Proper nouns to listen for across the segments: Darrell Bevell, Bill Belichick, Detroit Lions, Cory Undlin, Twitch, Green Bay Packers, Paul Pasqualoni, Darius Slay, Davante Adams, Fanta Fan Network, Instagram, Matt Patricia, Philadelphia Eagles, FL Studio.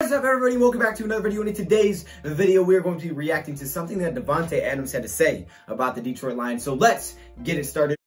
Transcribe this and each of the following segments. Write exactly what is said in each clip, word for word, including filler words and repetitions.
What's up, everybody? Welcome back to another video, and in today's video we are going to be reacting to something that Davante Adams had to say about the Detroit Lions. So let's get it started.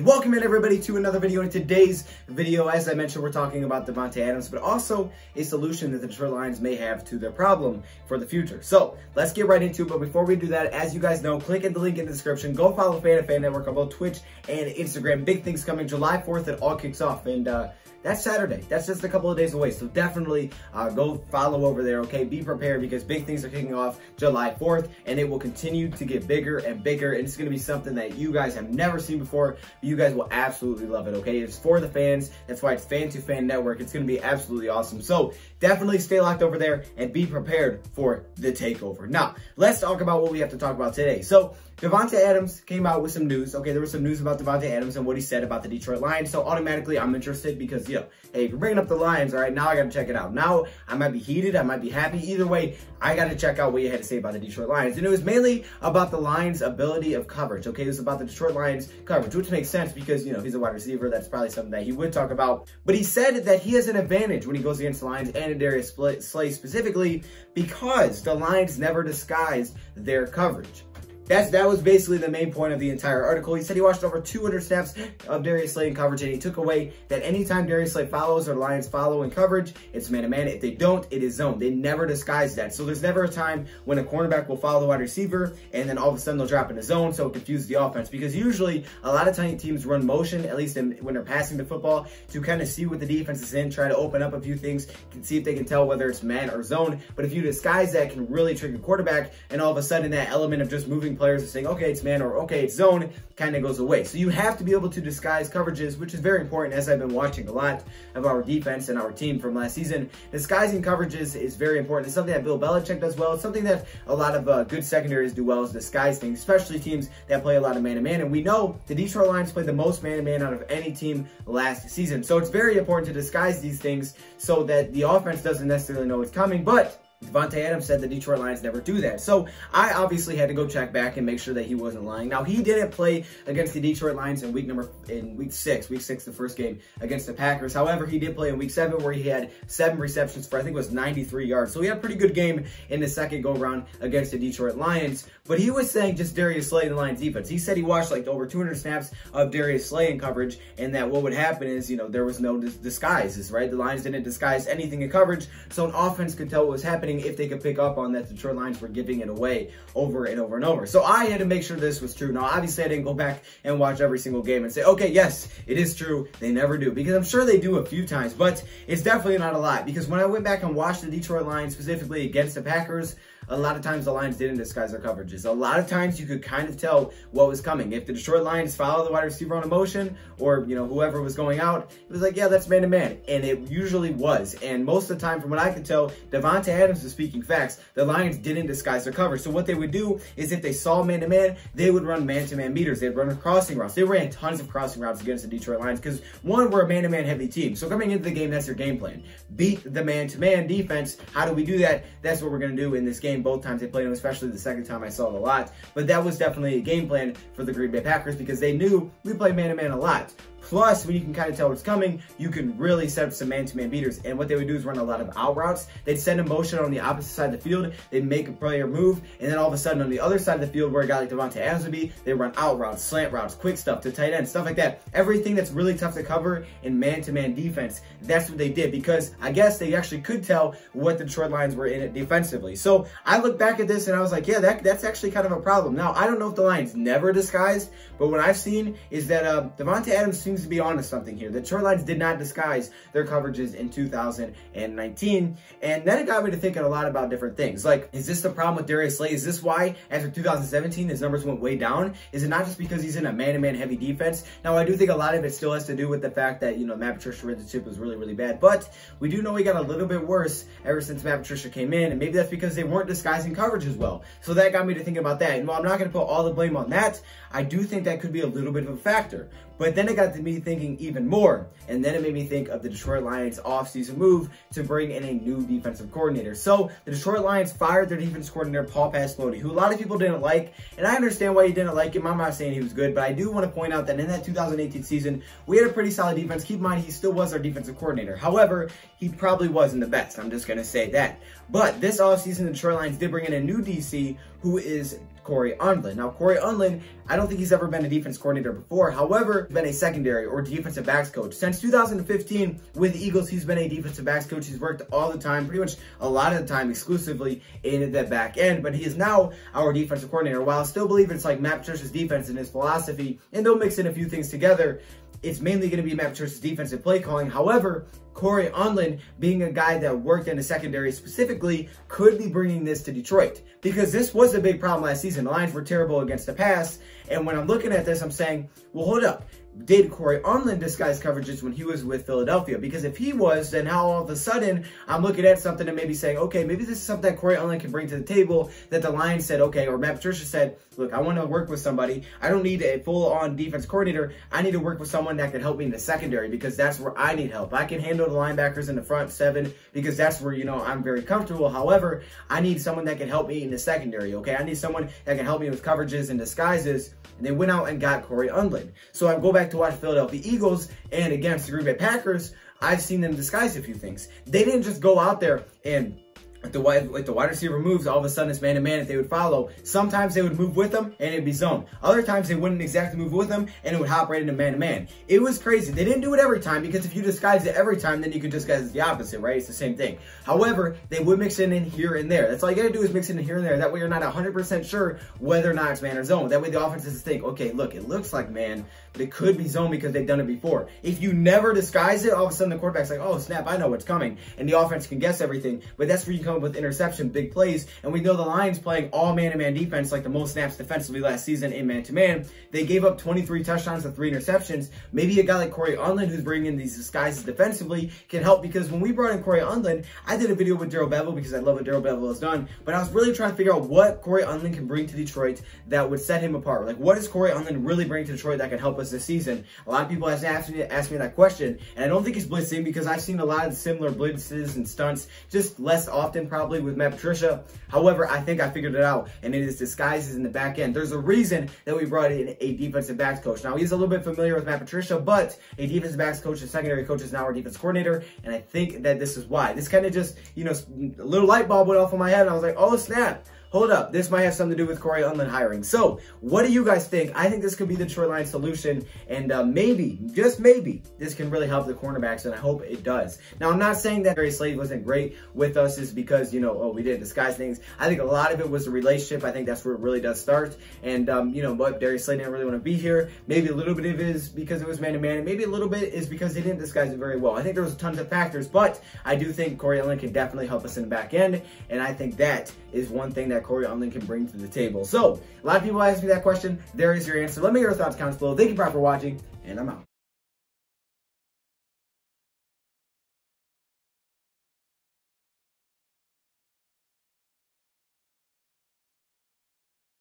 Welcome in, everybody, to another video. In today's video, as I mentioned, we're talking about Davante Adams, but also a solution that the Detroit Lions may have to their problem for the future. So let's get right into it. But before we do that, as you guys know, click at the link in the description. Go follow Fanta Fan Network on both Twitch and Instagram. Big things coming. July fourth, it all kicks off. And uh, that's Saturday. That's just a couple of days away. So definitely uh, go follow over there, okay? Be prepared, because big things are kicking off July fourth, and it will continue to get bigger and bigger. And it's going to be something that you guys have never seen before. You guys will absolutely love it, okay? It's for the fans. That's why it's Fanta Fan Network. It's going to be absolutely awesome. So definitely stay locked over there and be prepared for the takeover. Now, let's talk about what we have to talk about today. So Davante Adams came out with some news. Okay, there was some news about Davante Adams and what he said about the Detroit Lions. So automatically, I'm interested because, you know, hey, if you're bringing up the Lions, all right, now I got to check it out. Now I might be heated. I might be happy. Either way, I got to check out what you had to say about the Detroit Lions. And it was mainly about the Lions' ability of coverage. Okay, it was about the Detroit Lions' coverage, which makes sense because, you know, he's a wide receiver. That's probably something that he would talk about. But he said that he has an advantage when he goes against the Lions and Darius Slay specifically because the Lions never disguised their coverage. That's, that was basically the main point of the entire article. He said he watched over two hundred snaps of Darius Slay in coverage, and he took away that anytime Darius Slay follows or Lions follow in coverage, it's man-to-man. If they don't, it is zone. They never disguise that. So there's never a time when a cornerback will follow the wide receiver, and then all of a sudden they'll drop into zone, so it confuses the offense. Because usually, a lot of time teams run motion, at least in, when they're passing the football, to kind of see what the defense is in, try to open up a few things, can see if they can tell whether it's man or zone. But if you disguise that, it can really trigger quarterback, and all of a sudden that element of just moving players are saying, okay, it's man, or okay, it's zone, kind of goes away. So you have to be able to disguise coverages, which is very important, as I've been watching a lot of our defense and our team from last season. Disguising coverages is very important. It's something that Bill Belichick does well. It's something that a lot of uh, good secondaries do well, is disguise things, especially teams that play a lot of man-to-man. And we know the Detroit Lions played the most man-to-man out of any team last season. So it's very important to disguise these things so that the offense doesn't necessarily know it's coming, but Davante Adams said the Detroit Lions never do that. So I obviously had to go check back and make sure that he wasn't lying. Now, he didn't play against the Detroit Lions in week number in week six, week six, the first game against the Packers. However, he did play in week seven, where he had seven receptions for, I think it was ninety-three yards. So he had a pretty good game in the second go round against the Detroit Lions. But he was saying just Darius Slay in the Lions defense. He said he watched like over two hundred snaps of Darius Slay in coverage, and that what would happen is, you know, there was no dis disguises, right? The Lions didn't disguise anything in coverage, so an offense could tell what was happening if they could pick up on that. The Detroit Lions were giving it away over and over and over. So I had to make sure this was true. Now, obviously, I didn't go back and watch every single game and say, okay, yes, it is true. They never do, because I'm sure they do a few times, but it's definitely not a lot, because when I went back and watched the Detroit Lions specifically against the Packers, a lot of times the Lions didn't disguise their coverages. A lot of times you could kind of tell what was coming. If the Detroit Lions followed the wide receiver on a motion, or, you know, whoever was going out, it was like, yeah, that's man-to-man. And it usually was. And most of the time, from what I could tell, Davante Adams was speaking facts. The Lions didn't disguise their coverage. So what they would do is, if they saw man-to-man, they would run man-to-man meters. They'd run crossing routes. They ran tons of crossing routes against the Detroit Lions because, one, we're a man-to-man heavy team. So coming into the game, that's your game plan. Beat the man-to-man defense. How do we do that? That's what we're going to do in this game. Both times they played him, especially the second time I saw it a lot. But that was definitely a game plan for the Green Bay Packers, because they knew we play man-to-man a lot. Plus, when you can kind of tell what's coming, you can really set up some man-to-man beaters. And what they would do is run a lot of out routes. They'd send a motion on the opposite side of the field. They'd make a player move. And then all of a sudden, on the other side of the field, where a guy like Davante Adams would be, they run out routes, slant routes, quick stuff to tight end, stuff like that. Everything that's really tough to cover in man-to-man defense, that's what they did, because I guess they actually could tell what the Detroit Lions were in it defensively. So I look back at this and I was like, yeah, that, that's actually kind of a problem. Now, I don't know if the Lions never disguised, but what I've seen is that uh, Davante Adams seems to be onto something here. The Detroit Lions did not disguise their coverages in two thousand nineteen, and then it got me to thinking a lot about different things. Like, is this the problem with Darius Slay? Is this why, after two thousand seventeen, his numbers went way down? Is it not just because he's in a man-to-man heavy defense? Now, I do think a lot of it still has to do with the fact that, you know, Matt Patricia relationship was really, really bad, but we do know he got a little bit worse ever since Matt Patricia came in, and maybe that's because they weren't disguising coverage as well. So that got me to think about that. And while I'm not going to put all the blame on that, I do think that could be a little bit of a factor. But then it got to me thinking even more, and then it made me think of the Detroit Lions offseason move to bring in a new defensive coordinator. So the Detroit Lions fired their defense coordinator, Paul Pasqualoni, who a lot of people didn't like, and I understand why you didn't like him. I'm not saying he was good, but I do want to point out that in that two thousand eighteen season, we had a pretty solid defense. Keep in mind, he still was our defensive coordinator. However, he probably wasn't the best. I'm just going to say that. But this offseason, the Detroit Lions did bring in a new D C who is Cory Undlin. Now, Cory Undlin, I don't think he's ever been a defense coordinator before. However, he's been a secondary or defensive backs coach. Since two thousand fifteen with the Eagles, he's been a defensive backs coach. He's worked all the time, pretty much a lot of the time exclusively in the back end, but he is now our defensive coordinator. While I still believe it's like Matt Patricia's defense and his philosophy, and they'll mix in a few things together, it's mainly going to be Matt Patricia's defensive play calling. However, Cory Undlin, being a guy that worked in the secondary specifically, could be bringing this to Detroit, because this was a big problem last season. The Lions were terrible against the pass, and when I'm looking at this, I'm saying, well, hold up. Did Cory Undlin disguise coverages when he was with Philadelphia? Because if he was, then how all of a sudden I'm looking at something and maybe saying, okay, maybe this is something that Cory Undlin can bring to the table that the Lions said, okay, or Matt Patricia said, look, I want to work with somebody. I don't need a full-on defense coordinator. I need to work with someone that can help me in the secondary, because that's where I need help. I can handle the linebackers in the front seven because that's where, you know, I'm very comfortable. However, I need someone that can help me in the secondary, okay? I need someone that can help me with coverages and disguises. And they went out and got Cory Undlin. So I go back to watch Philadelphia Eagles, and against the Green Bay Packers, I've seen them disguise a few things. They didn't just go out there and With the, wide, with the wide receiver moves, all of a sudden it's man-to-man that they would follow. Sometimes they would move with them and it'd be zone. Other times they wouldn't exactly move with them and it would hop right into man-to-man. It was crazy. They didn't do it every time, because if you disguise it every time, then you could disguise the opposite, right? It's the same thing. However, they would mix it in here and there. That's all you gotta do is mix it in here and there. That way you're not one hundred percent sure whether or not it's man or zone. That way the offenses think, okay, look, it looks like man, but it could be zone because they've done it before. If you never disguise it, all of a sudden the quarterback's like, oh snap, I know what's coming. And the offense can guess everything, but that's where you can come up with interception, big plays, and we know the Lions playing all man-to-man defense, like the most snaps defensively last season in man-to-man. They gave up twenty-three touchdowns and three interceptions. Maybe a guy like Cory Undlin, who's bringing in these disguises defensively, can help, because when we brought in Cory Undlin, I did a video with Darrell Bevell because I love what Darrell Bevell has done, but I was really trying to figure out what Cory Undlin can bring to Detroit that would set him apart. Like, what does Cory Undlin really bring to Detroit that can help us this season? A lot of people have asked me, asked me that question, and I don't think it's blitzing, because I've seen a lot of similar blitzes and stunts, just less often probably with Matt Patricia. However, I think I figured it out, and it is disguises in the back end. There's a reason that we brought in a defensive backs coach. Now, he's a little bit familiar with Matt Patricia, but a defensive backs coach, a secondary coach, is now our defense coordinator, and I think that this is why. This kind of just, you know, a little light bulb went off in my head, and I was like, oh snap. Hold up, this might have something to do with Cory Undlin hiring. So, what do you guys think? I think this could be the Detroit Lions solution, and uh, maybe, just maybe, this can really help the cornerbacks, and I hope it does. Now, I'm not saying that Darius Slay wasn't great with us is because, you know, oh, we didn't disguise things. I think a lot of it was the relationship. I think that's where it really does start, and, um, you know, but Darius Slay didn't really want to be here. Maybe a little bit of it is because it was man-to-man, and maybe a little bit is because they didn't disguise it very well. I think there was tons of factors, but I do think Cory Undlin can definitely help us in the back end, and I think that is one thing that Cory Undlin can bring to the table. So, a lot of people ask me that question. There is your answer. Let me know your thoughts, comments below. Thank you for watching, and I'm out.